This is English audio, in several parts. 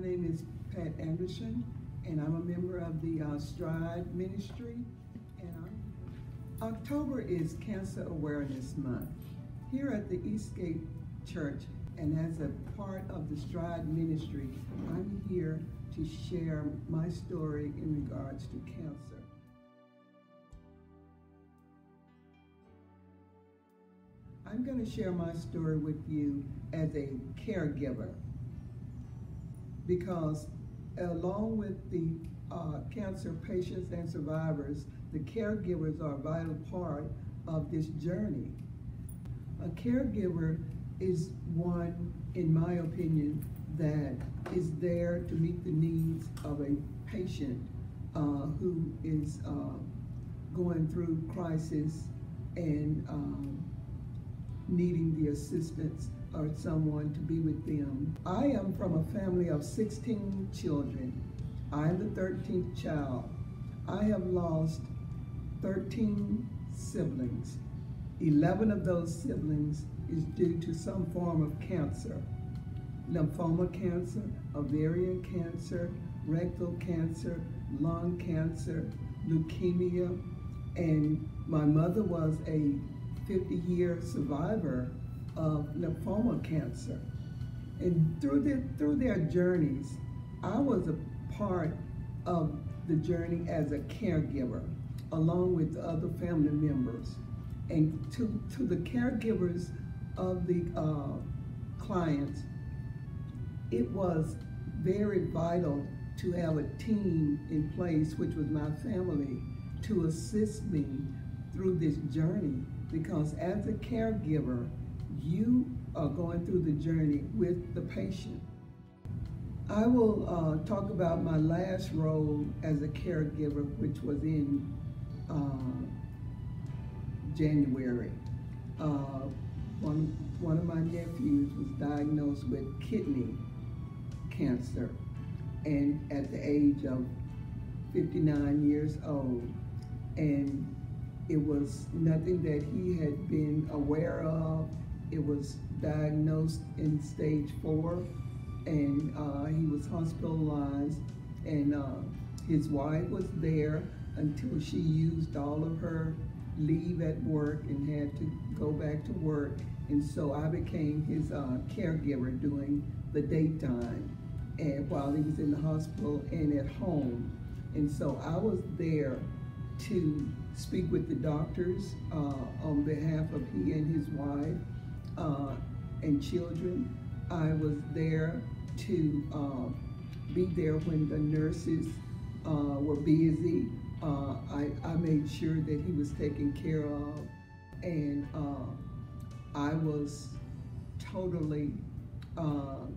My name is Pat Anderson, and I'm a member of the Stride Ministry. And October is Cancer Awareness Month. Here at the Eastgate Church, and as a part of the Stride Ministry, I'm here to share my story in regards to cancer. I'm going to share my story with you as a caregiver, because along with the cancer patients and survivors, the caregivers are a vital part of this journey. A caregiver is one, in my opinion, that is there to meet the needs of a patient who is going through crisis and needing the assistance or someone to be with them. I am from a family of 16 children. I am the 13th child. I have lost 13 siblings. 11 of those siblings is due to some form of cancer. Lymphoma cancer, ovarian cancer, rectal cancer, lung cancer, leukemia, and my mother was a 50-year survivor of lymphoma cancer. And through their journeys, I was a part of the journey as a caregiver, along with other family members. And to the caregivers of the clients, it was very vital to have a team in place, which was my family, to assist me through this journey. Because as a caregiver, you are going through the journey with the patient. I will talk about my last role as a caregiver, which was in January. One of my nephews was diagnosed with kidney cancer, and at the age of 59 years old. And it was nothing that he had been aware of. It was diagnosed in stage 4, and he was hospitalized, and his wife was there until she used all of her leave at work and had to go back to work. And so I became his caregiver during the daytime, and while he was in the hospital and at home. And so I was there to speak with the doctors on behalf of he and his wife and children. I was there to be there when the nurses were busy. I made sure that he was taken care of, and I was totally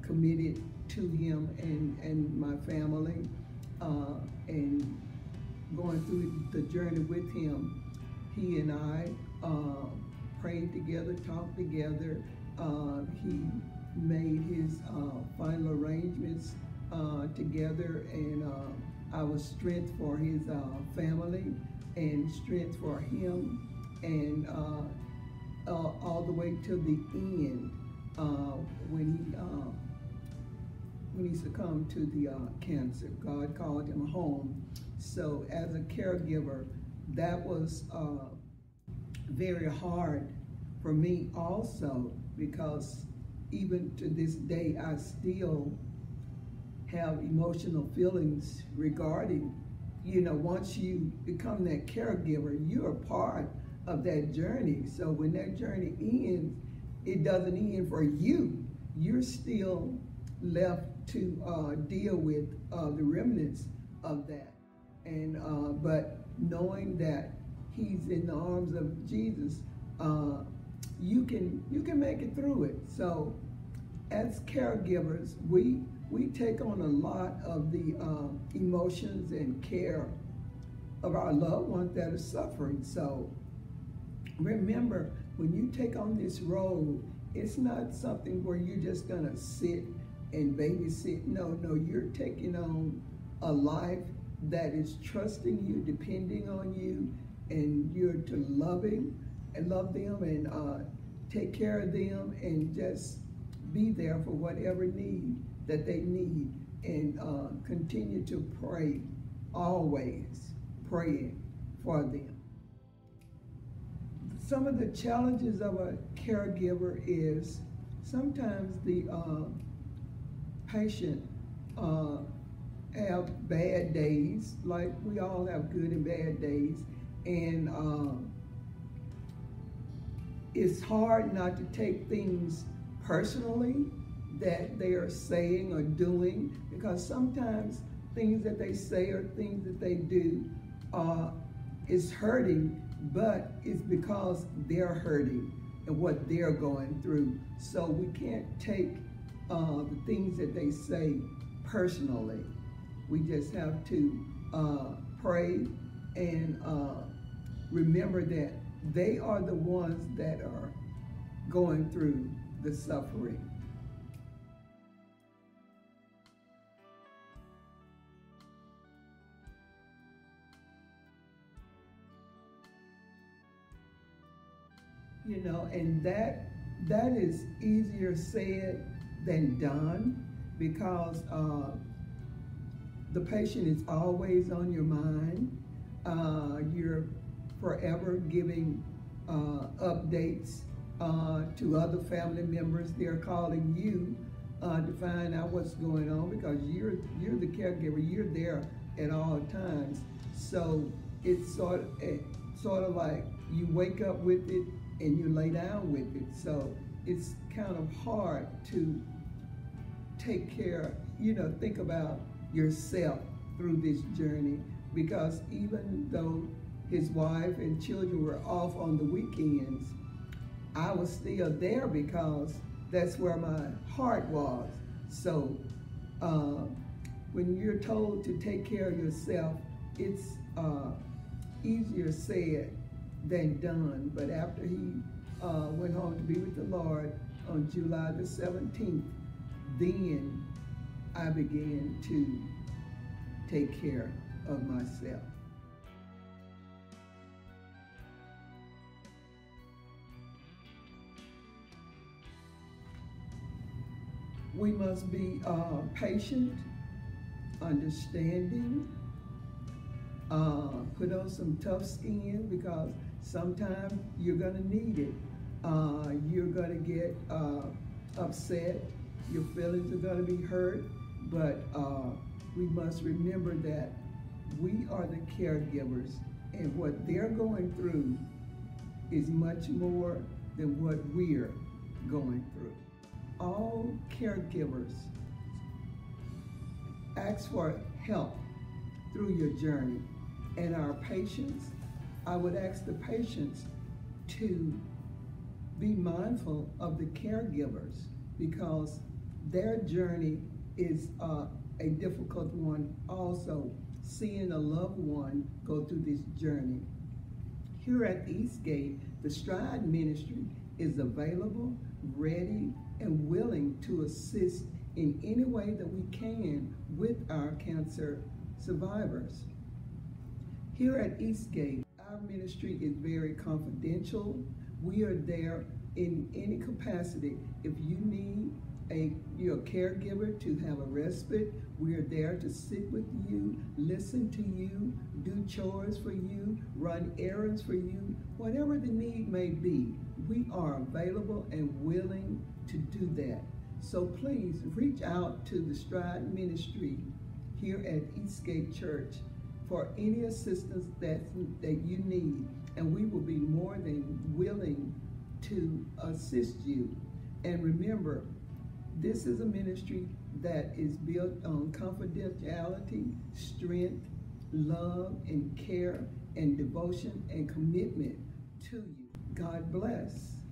committed to him and my family, and going through the journey with him. He and I prayed together, talked together. He made his final arrangements together, and I was strength for his family and strength for him, and all the way to the end when he succumbed to the cancer. God called him home. So as a caregiver, that was very hard for me also, because even to this day, I still have emotional feelings regarding, you know, once you become that caregiver, you're a part of that journey. So when that journey ends, it doesn't end for you. You're still left to deal with the remnants of that. And but knowing that he's in the arms of Jesus, you can make it through it. So as caregivers, we take on a lot of the emotions and care of our loved ones that are suffering. So remember, when you take on this role, it's not something where you're just gonna sit and babysit. No, you're taking on a life that is trusting you, depending on you, and you're to love them and take care of them and just be there for whatever need that they need. and continue to pray, always praying for them. Some of the challenges of a caregiver is sometimes the patient have bad days, like we all have good and bad days, and it's hard not to take things personally that they are saying or doing, because sometimes things that they say or things that they do is hurting, but it's because they're hurting and what they're going through. So we can't take the things that they say personally. We just have to pray and remember that they are the ones that are going through the suffering. You know, and that is easier said than done, because the patient is always on your mind. You're forever giving updates to other family members. They're calling you to find out what's going on, because you're the caregiver. You're there at all times. So it's sort of like you wake up with it and you lay down with it. So it's kind of hard to take care, you know, think about yourself through this journey, because even though his wife and children were off on the weekends, I was still there because that's where my heart was. So when you're told to take care of yourself, it's easier said than done. But after he went home to be with the Lord on July the 17th, then I began to take care of myself. We must be patient, understanding, put on some tough skin, because sometimes you're going to need it. You're going to get upset. Your feelings are going to be hurt. But we must remember that we are the caregivers, and what they're going through is much more than what we're going through. All caregivers, ask for help through your journey. And our patients, I would ask the patients to be mindful of the caregivers, because their journey is a difficult one also, seeing a loved one go through this journey. Here at Eastgate, the Stride Ministry is available, ready, and willing to assist in any way that we can with our cancer survivors. Here at Eastgate, our ministry is very confidential. We are there in any capacity. If you need your caregiver to have a respite, we are there to sit with you, listen to you, do chores for you, run errands for you, whatever the need may be. We are available and willing to do that. So please reach out to the Stride Ministry here at Eastgate Church for any assistance that you need, and we will be more than willing to assist you. And remember, this is a ministry that is built on confidentiality, strength, love, and care, and devotion and commitment to you. God bless.